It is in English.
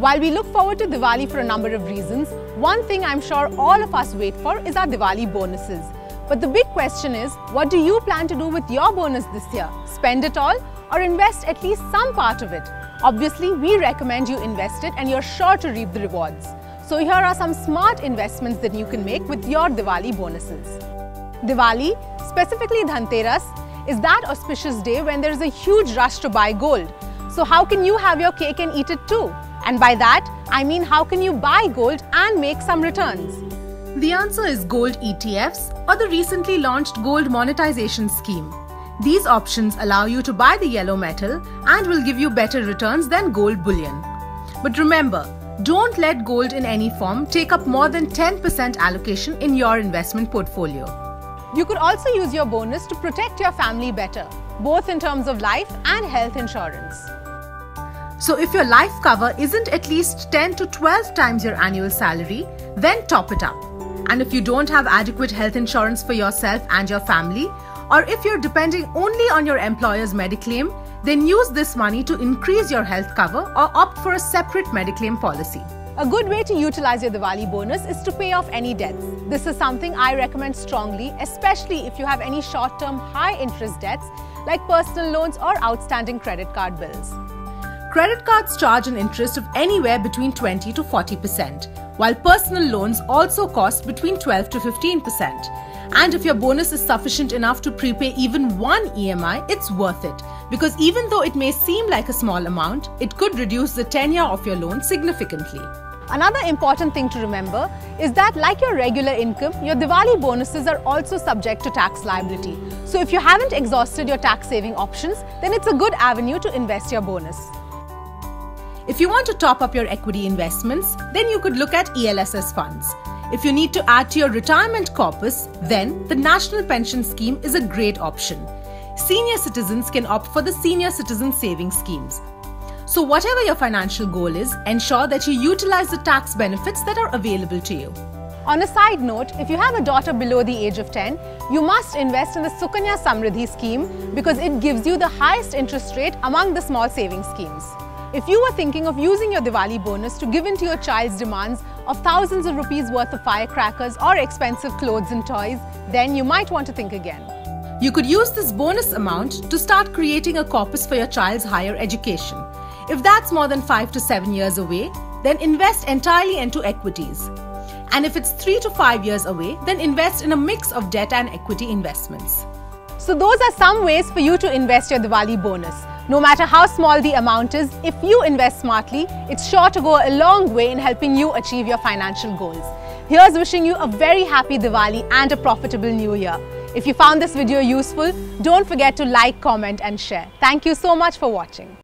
While we look forward to Diwali for a number of reasons, one thing I'm sure all of us wait for is our Diwali bonuses. But the big question is, what do you plan to do with your bonus this year? Spend it all or invest at least some part of it? Obviously, we recommend you invest it and you're sure to reap the rewards. So here are some smart investments that you can make with your Diwali bonuses. Diwali, specifically Dhanteras, is that auspicious day when there is a huge rush to buy gold. So how can you have your cake and eat it too? And by that, I mean how can you buy gold and make some returns? The answer is gold ETFs or the recently launched gold monetization scheme. These options allow you to buy the yellow metal and will give you better returns than gold bullion. But remember, don't let gold in any form take up more than 10% allocation in your investment portfolio. You could also use your bonus to protect your family better, both in terms of life and health insurance. So if your life cover isn't at least 10 to 12 times your annual salary, then top it up. And if you don't have adequate health insurance for yourself and your family, or if you're depending only on your employer's Mediclaim, then use this money to increase your health cover or opt for a separate Mediclaim policy. A good way to utilize your Diwali bonus is to pay off any debts. This is something I recommend strongly, especially if you have any short-term high-interest debts like personal loans or outstanding credit card bills. Credit cards charge an interest of anywhere between 20 to 40%, while personal loans also cost between 12 to 15%. And if your bonus is sufficient enough to prepay even one EMI, it's worth it. Because even though it may seem like a small amount, it could reduce the tenure of your loan significantly. Another important thing to remember is that like your regular income, your Diwali bonuses are also subject to tax liability. So if you haven't exhausted your tax saving options, then it's a good avenue to invest your bonus. If you want to top up your equity investments, then you could look at ELSS funds. If you need to add to your retirement corpus, then the National Pension Scheme is a great option. Senior citizens can opt for the Senior Citizen Saving Schemes. So whatever your financial goal is, ensure that you utilize the tax benefits that are available to you. On a side note, if you have a daughter below the age of 10, you must invest in the Sukanya Samridhi Scheme because it gives you the highest interest rate among the small saving schemes. If you were thinking of using your Diwali bonus to give in to your child's demands of thousands of rupees worth of firecrackers or expensive clothes and toys, then you might want to think again. You could use this bonus amount to start creating a corpus for your child's higher education. If that's more than 5 to 7 years away, then invest entirely into equities. And if it's 3 to 5 years away, then invest in a mix of debt and equity investments. So those are some ways for you to invest your Diwali bonus. No matter how small the amount is, if you invest smartly, it's sure to go a long way in helping you achieve your financial goals. Here's wishing you a very happy Diwali and a profitable new year. If you found this video useful, don't forget to like, comment and share. Thank you so much for watching.